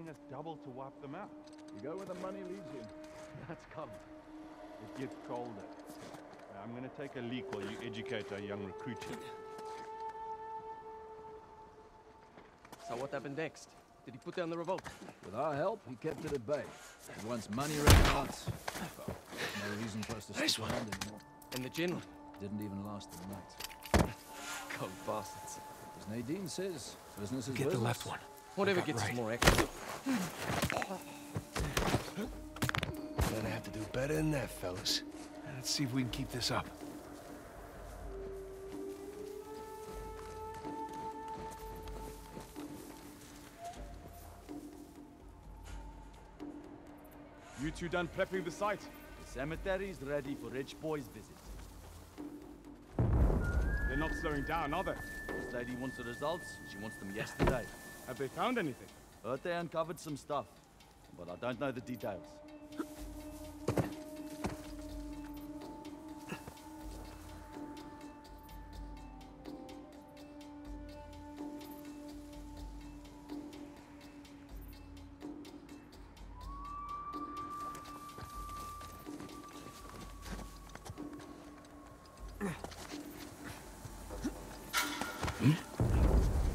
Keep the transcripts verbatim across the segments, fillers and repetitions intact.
paying us double to wipe them out. You go where the money leads you. That's coming. It gets colder. Now, I'm going to take a leak while you educate our young recruit here. So what happened next? Did he put down the revolt? With our help, he kept it at bay. But once money ran out, well, no reason for us to stick around anymore. And the general? Didn't even last the night. Cold bastards. As Nadine says, business is business. Get the left one. Whatever gets right. More action. We're gonna have to do better than that, fellas. Let's see if we can keep this up. You two done prepping the site? The cemetery's ready for rich boys' visit. They're not slowing down, are they? This lady wants the results. She wants them yesterday. Have they found anything? Heard they uncovered some stuff, but I don't know the details.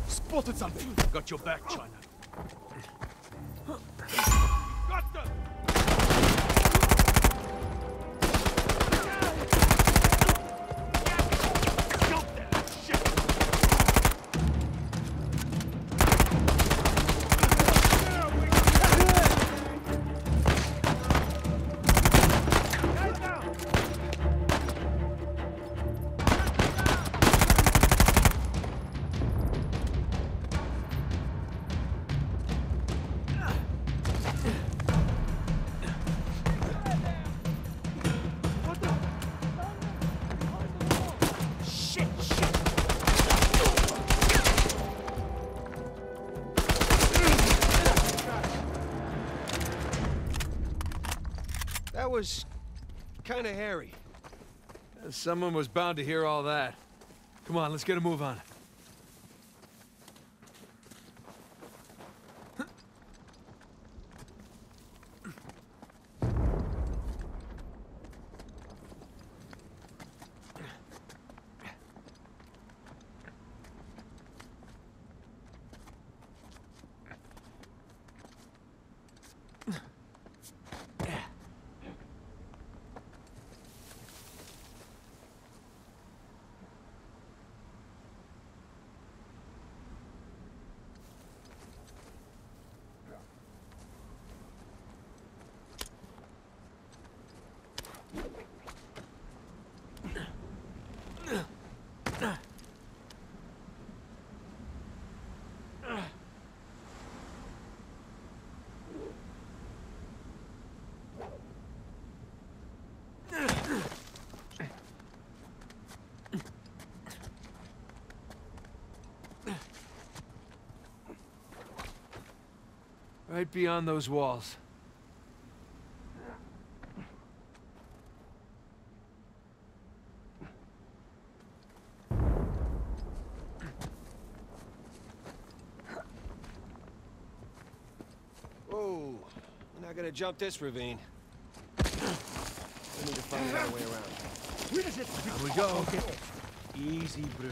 Spotted something. Got your back, China. Got them. Stop that shit. That was kind of hairy. Someone was bound to hear all that. Come on, let's get a move on. Right beyond those walls. Whoa, we're not gonna jump this ravine. We need to find our way around. Where is it? There we go. Okay. Easy, bro.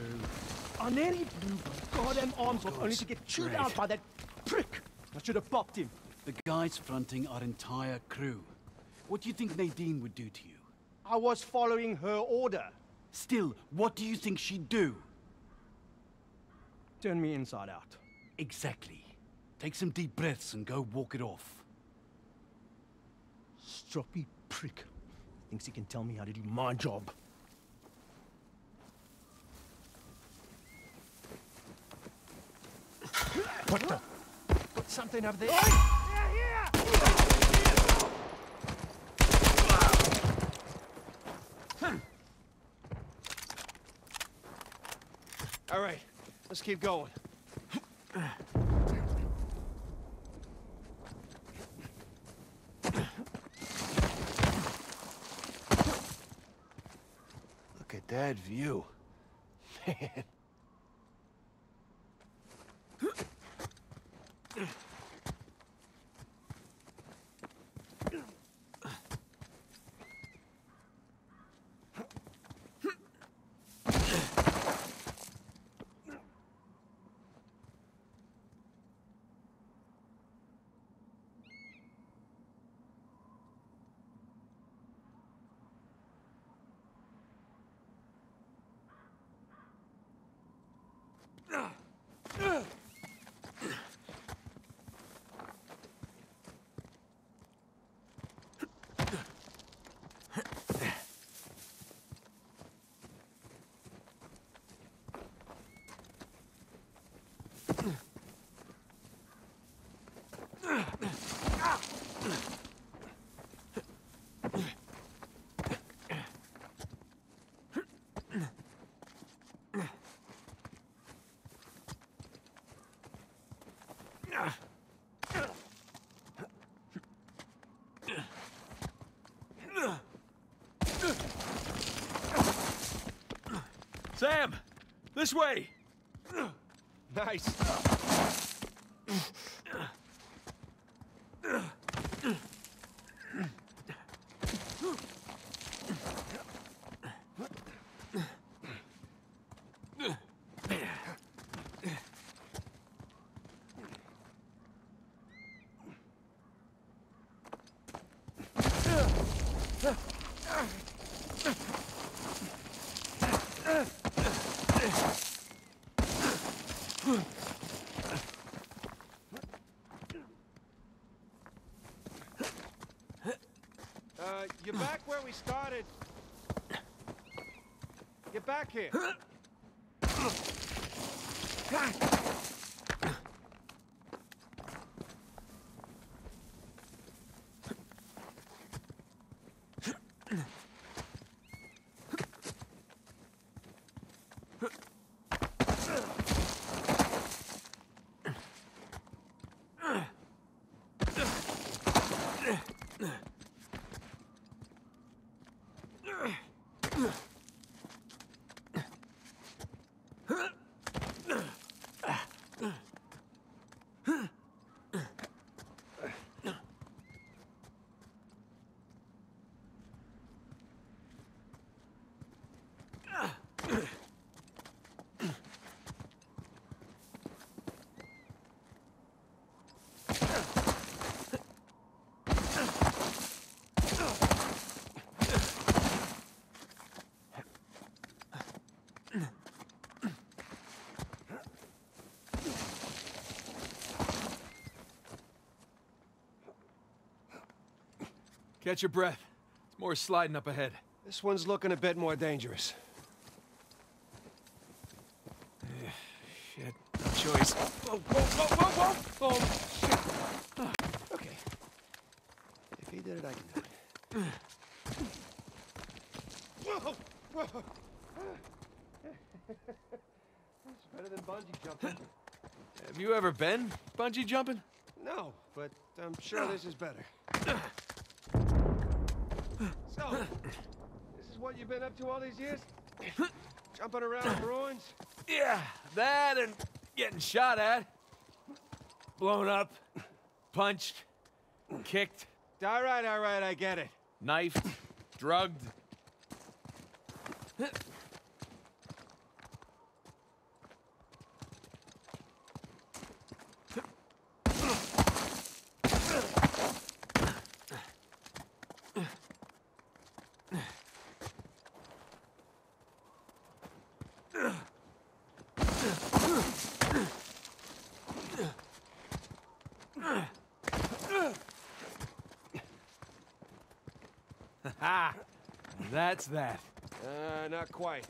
On any blue, goddamn arms was only to get chewed Rafe. Out by that prick. I should have popped him. The guys fronting our entire crew. What do you think Nadine would do to you? I was following her order. Still, what do you think she'd do? Turn me inside out. Exactly. Take some deep breaths and go walk it off. Stroppy prick. Thinks he can tell me how to do my job. What the? Something up there. Oi! They're here! Hmm. All right, let's keep going. Look at that view. Man. Sam! This way! Nice! You're back where we started. Get back here. Catch your breath. It's more sliding up ahead. This one's looking a bit more dangerous. Uh, shit. No choice. Whoa, whoa, whoa, whoa, whoa! Oh, shit. Okay. If he did it, I can do it. Whoa! Whoa! It's better than bungee jumping. Have you ever been bungee jumping? No, but I'm sure this is better. So, this is what you've been up to all these years? Jumping around in ruins? Yeah, that and getting shot at. Blown up. Punched. Kicked. All right, all right, I get it. Knifed. Drugged. Ha! That's that. Uh, not quite.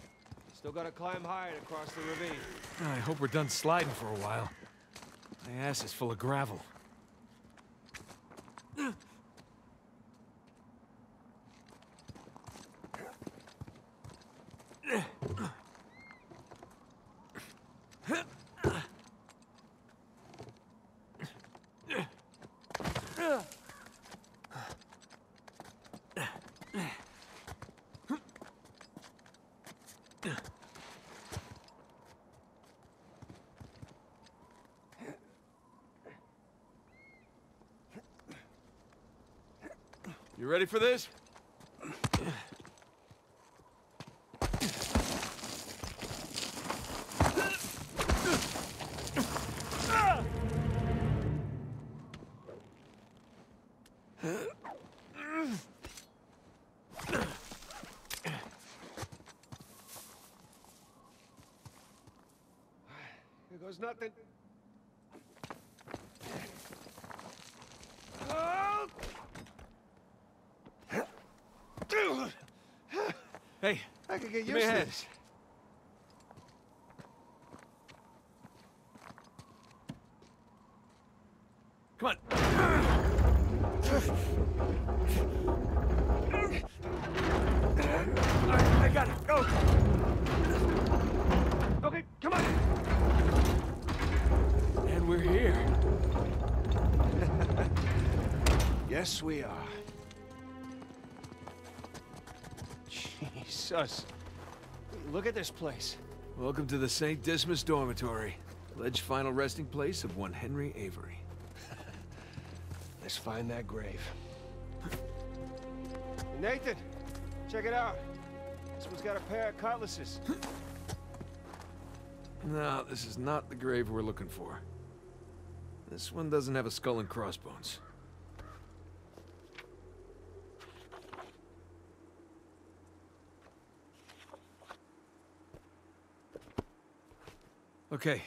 Still gotta climb higher to cross the ravine. I hope we're done sliding for a while. My ass is full of gravel. You ready for this? was nothing. Hey, I could get used to this. Come on. I, I got it. Go. Okay, come on. And we're here. Yes, we are. Jesus. Look at this place. Welcome to the Saint Dismas dormitory. Alleged final resting place of one Henry Avery. Let's find that grave. Nathan, check it out. This one's got a pair of cutlasses. No, this is not the grave we're looking for. This one doesn't have a skull and crossbones. Okay.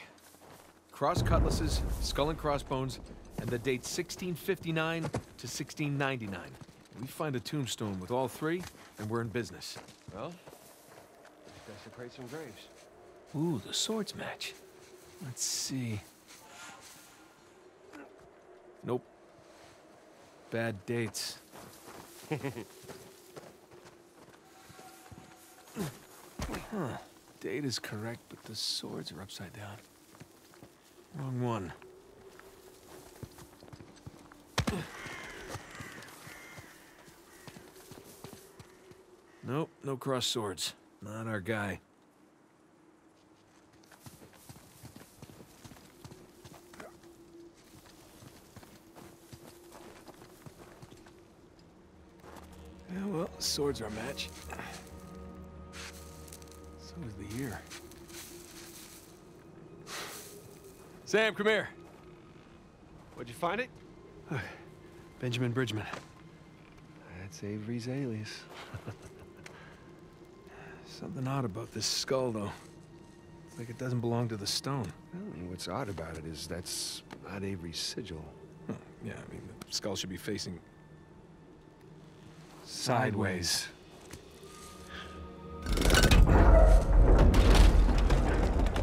Cross cutlasses, skull and crossbones, and the date sixteen fifty-nine to sixteen ninety-nine. We find a tombstone with all three, and we're in business. Well, let's desecrate some graves. Ooh, the swords match. Let's see. Nope. Bad dates. Huh. Date is correct, but the swords are upside down. Wrong one. Nope, no cross swords. Not our guy. Yeah, well, swords are a match. Was the year. Sam, come here. What'd you find it? Uh, Benjamin Bridgman. That's Avery's alias. Something odd about this skull, though. It's like it doesn't belong to the stone. Well, I mean, what's odd about it is that's not Avery's sigil. Huh. Yeah, I mean, the skull should be facing sideways. sideways.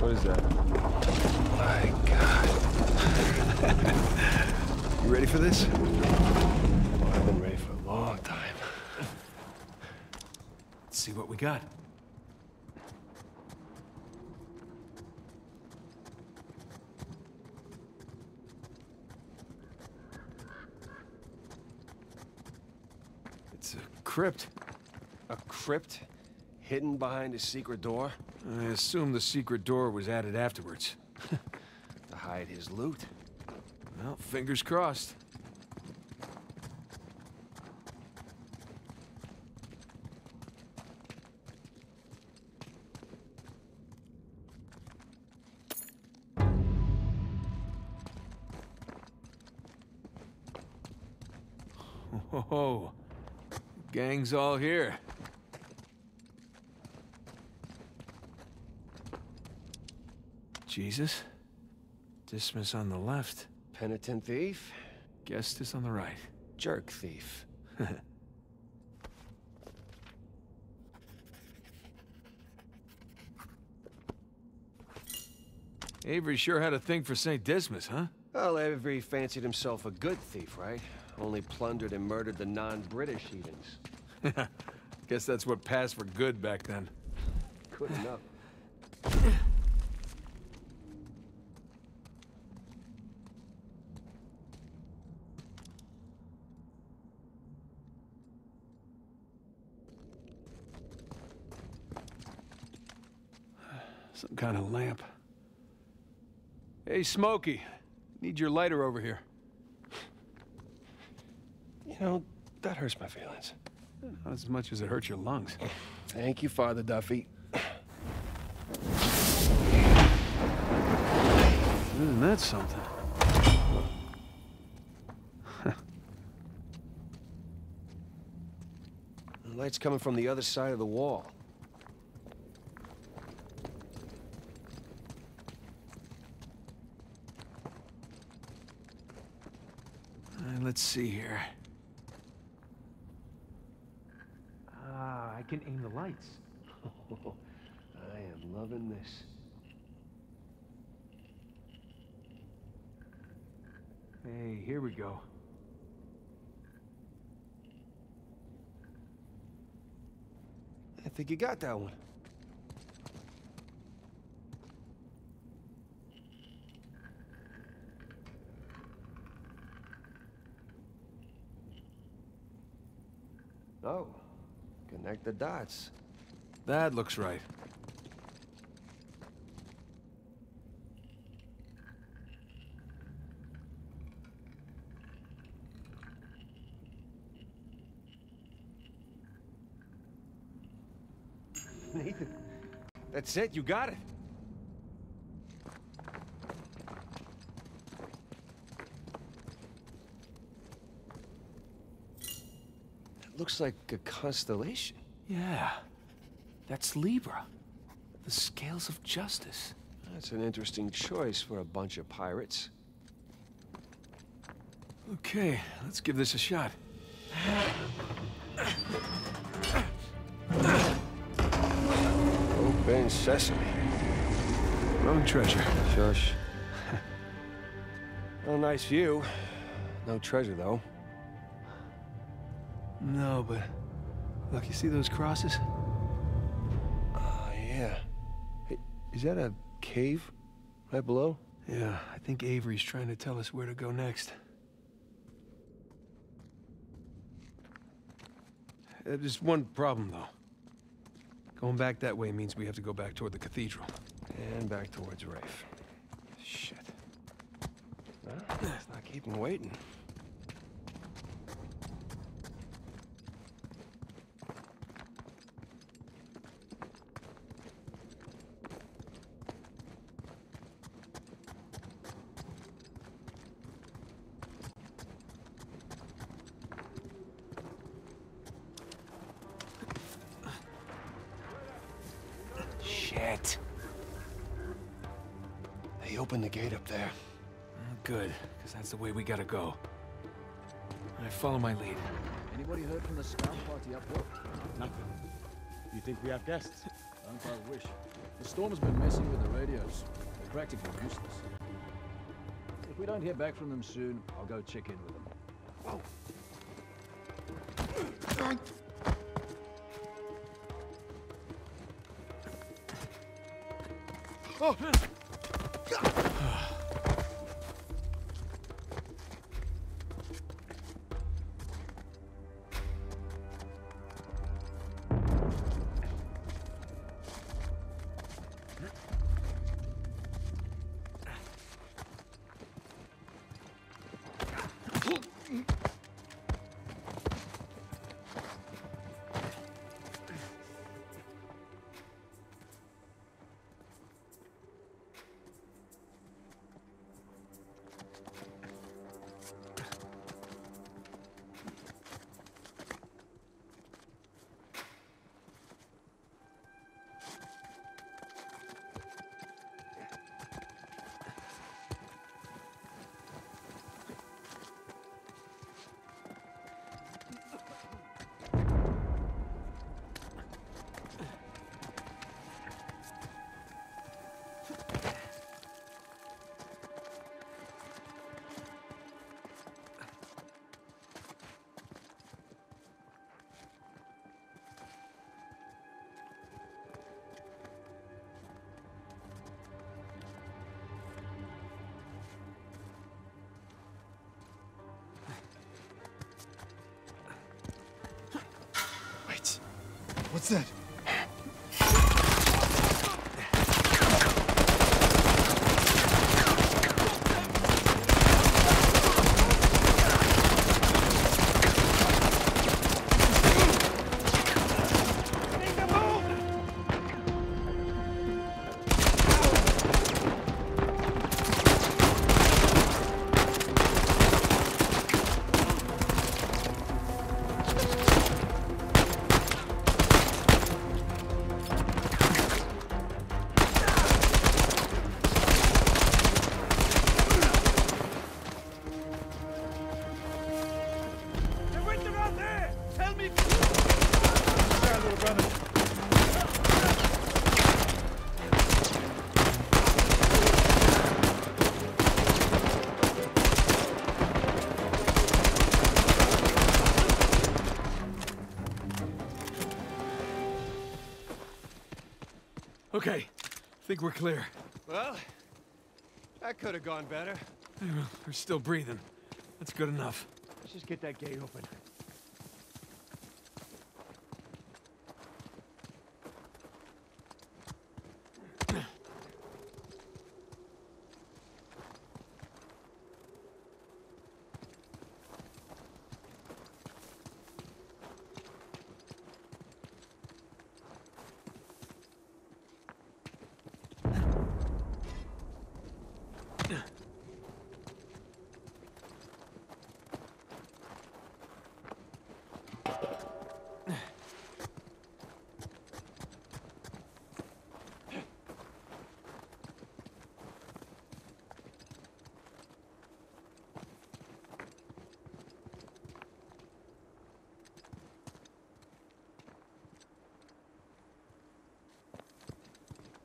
What is that? My God. You ready for this? Well, I've been ready for a long time. Let's see what we got. It's a crypt. A crypt? Hidden behind a secret door? I assume the secret door was added afterwards. To hide his loot. Well, fingers crossed. Ho-ho-ho. Gang's all here. Jesus, Dismas on the left. Penitent thief. Guestus on the right. Jerk thief. Avery sure had a thing for Saint Dismas, huh? Well, Avery fancied himself a good thief, right? Only plundered and murdered the non-British heathens. Guess that's what passed for good back then. Good enough. Some kind of lamp. Hey, Smokey. Need your lighter over here. You know, that hurts my feelings. Not as much as it hurts your lungs. Thank you, Father Duffy. Isn't that something? The light's coming from the other side of the wall. let's see here. Ah, I can aim the lights. Oh, I am loving this. Hey, here we go. I think you got that one. Oh, connect the dots. That looks right. Nathan, that's it, you got it. Looks like a constellation. Yeah, that's Libra, the scales of justice. That's an interesting choice for a bunch of pirates. Okay, let's give this a shot. Open sesame. Wrong treasure. Shush. Well, nice view. No treasure, though. No, but look, you see those crosses? Oh, uh, yeah. Hey, is that a cave right below? Yeah, I think Avery's trying to tell us where to go next. Uh, there's one problem, though. Going back that way means we have to go back toward the cathedral. And back towards Rafe. Shit. Well, let's not keep him waiting. They opened the gate up there. Good, because that's the way we gotta go. I follow my lead. Anybody heard from the scout party up north? Nothing. You think we have guests? I don't quite wish. The storm's been messing with the radios. They're practically useless. If we don't hear back from them soon, I'll go check in with them. Whoa. Oh! What's that? Sorry, little brother. Okay, I think we're clear. Well, that could have gone better. Yeah, well, we're still breathing. That's good enough. Let's just get that gate open.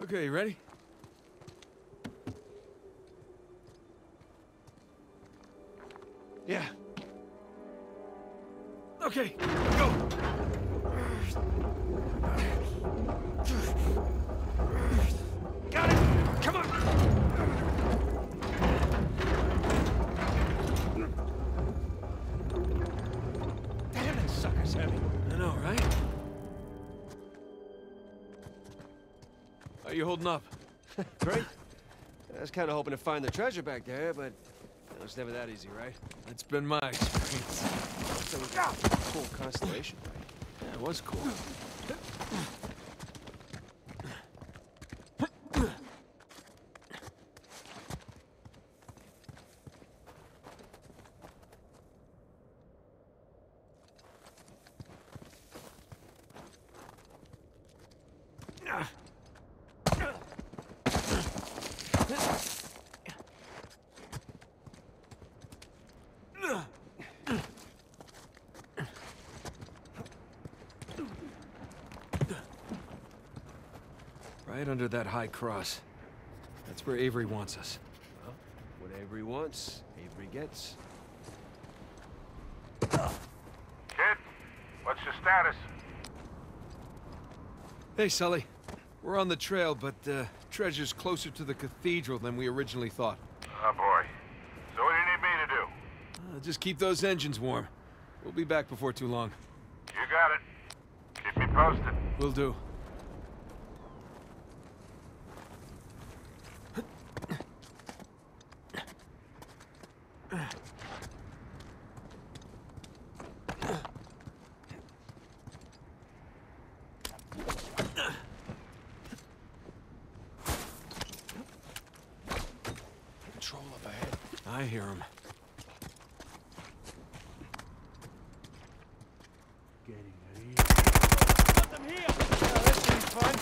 Okay, you ready? Yeah. Okay, go! Got it! Come on! Damn, that sucker's heavy. I know, right? How are you holding up? Great. I was kind of hoping to find the treasure back there, but it was never that easy, right? That's been my experience. So it was a cool constellation, right? Yeah, it was cool. Right under that high cross. That's where Avery wants us. Well, what Avery wants, Avery gets. Kid, what's your status? Hey, Sully. We're on the trail, but uh, treasure's closer to the cathedral than we originally thought. Oh, boy. So what do you need me to do? Uh, just keep those engines warm. We'll be back before too long. You got it. Keep me posted. Will do. I hear him. Getting ready. Let them hear! Oh, that's gonna be fun.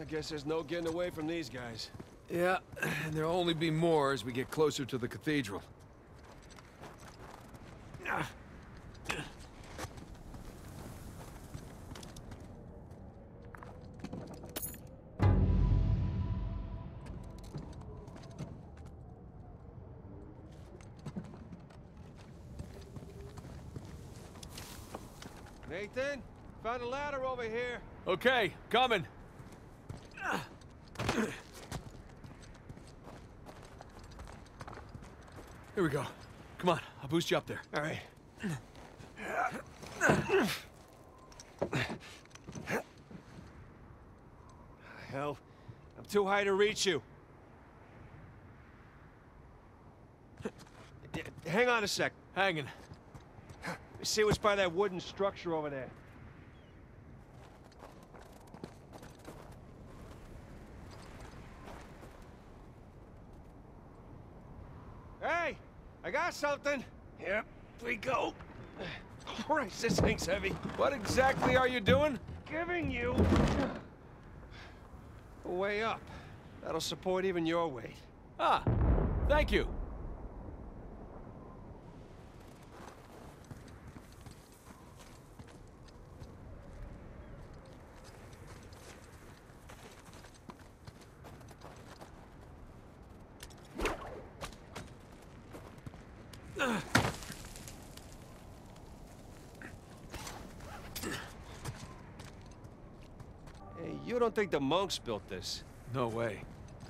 I guess there's no getting away from these guys. Yeah, and there'll only be more as we get closer to the cathedral. Nathan, found a ladder over here. Okay, coming. Here we go. Come on, I'll boost you up there. All right. Hell, I'm too high to reach you. Hang on a sec. Hanging. See what's by that wooden structure over there. Hey! I got something! Here we go. Christ, this thing's heavy. What exactly are you doing? Giving you a way up. That'll support even your weight. Ah, thank you. You don't think the monks built this? No way.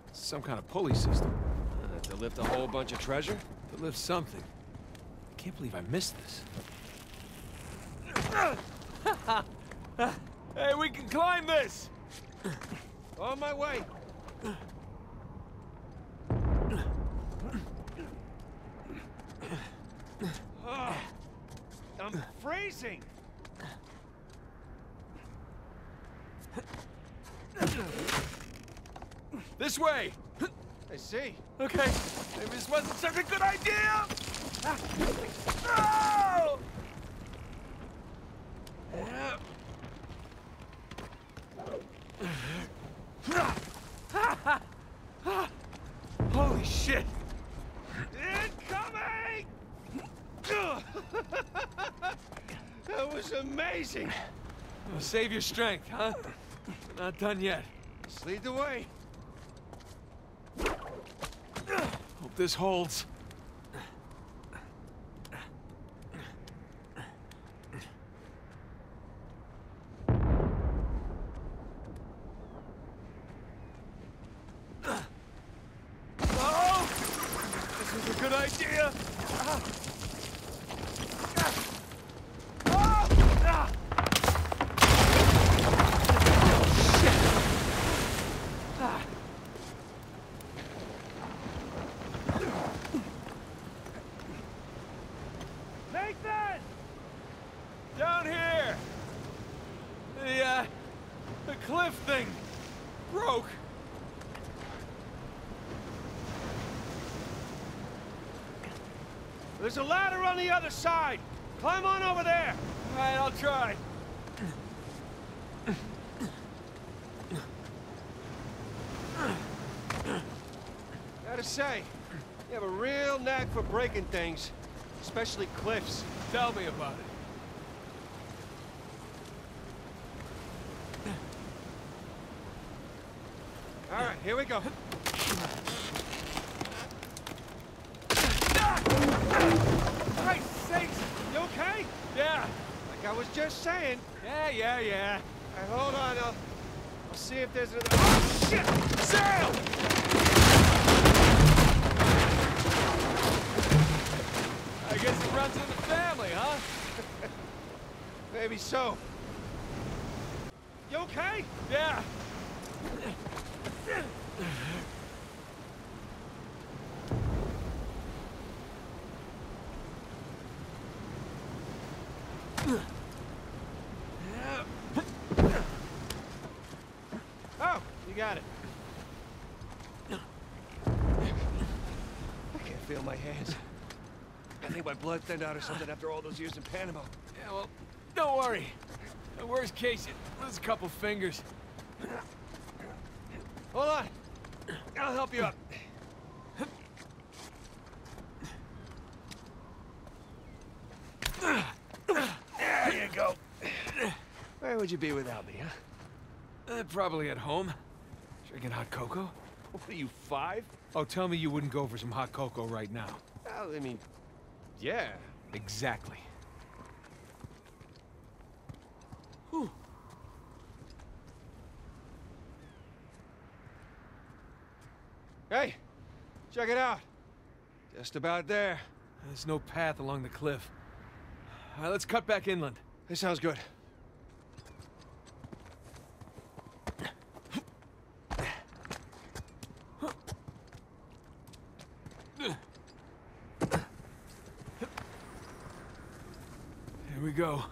It's some kind of pulley system. Uh, to lift a whole bunch of treasure? To lift something. I can't believe I missed this. Hey, we can climb this! On my way! Oh, I'm freezing! This way! I see. Okay. Maybe this wasn't such a good idea! No! Holy shit! Incoming! That was amazing! Oh, save your strength, huh? Not done yet. Just lead the way. Hope this holds. Oh! This is a good idea. There's a ladder on the other side. Climb on over there. All right, I'll try. Gotta say, you have a real knack for breaking things, especially cliffs. Tell me about it. All right, here we go. Christ's sakes! You okay? Yeah. Like I was just saying. Yeah, yeah, yeah. All right, hold on. I'll, I'll see if there's another... Oh, shit! Sail! I guess it runs in the family, huh? Maybe so. You okay? Yeah. Oh, you got it. I can't feel my hands. I think my blood thinned out or something after all those years in Panama. Yeah, well, don't worry. The worst case, it was a couple fingers. Hold on. I'll help you up. There you go. Where would you be without me, huh? Uh, probably at home. Drinking hot cocoa. What are you, five? Oh, tell me you wouldn't go for some hot cocoa right now. Well, I mean, yeah. Exactly. Whew. Hey, check it out. Just about there. There's no path along the cliff. All right, let's cut back inland. This sounds good. Here we go.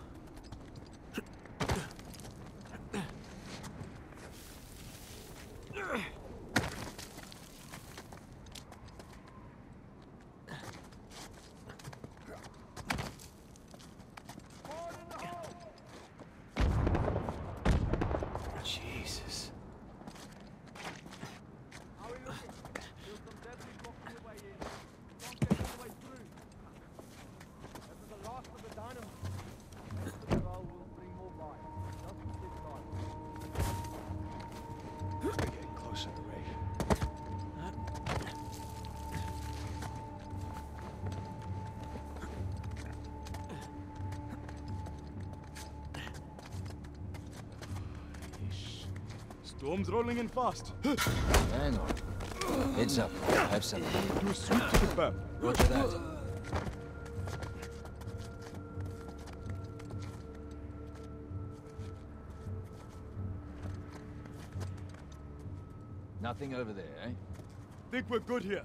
Storm's rolling in fast. Hang on. Heads up. Have something. Too sweet to confirm. Roger that. Nothing over there, eh? Think we're good here.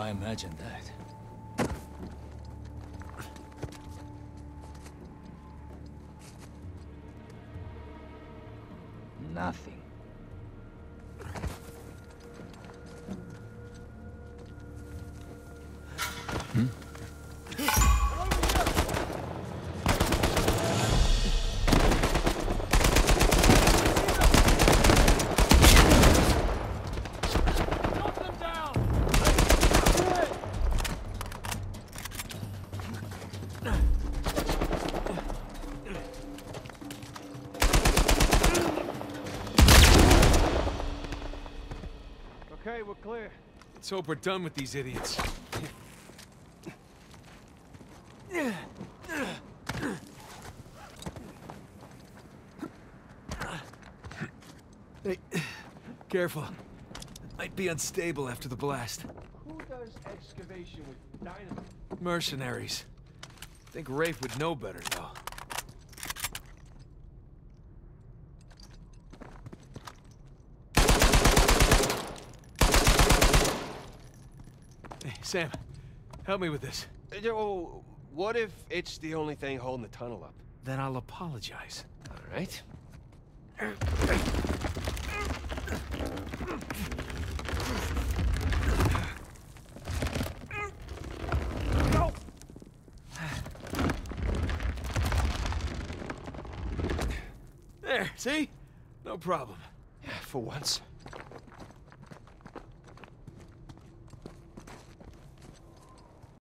I imagine that. Nothing. Hmm? We're clear. Let's hope we're done with these idiots. Hey, careful. Might be unstable after the blast. Who does excavation with dynamite? Mercenaries. I think Rafe would know better, though. Sam, help me with this. Oh, what if it's the only thing holding the tunnel up? Then I'll apologize. All right. No. There, see? No problem. Yeah, for once.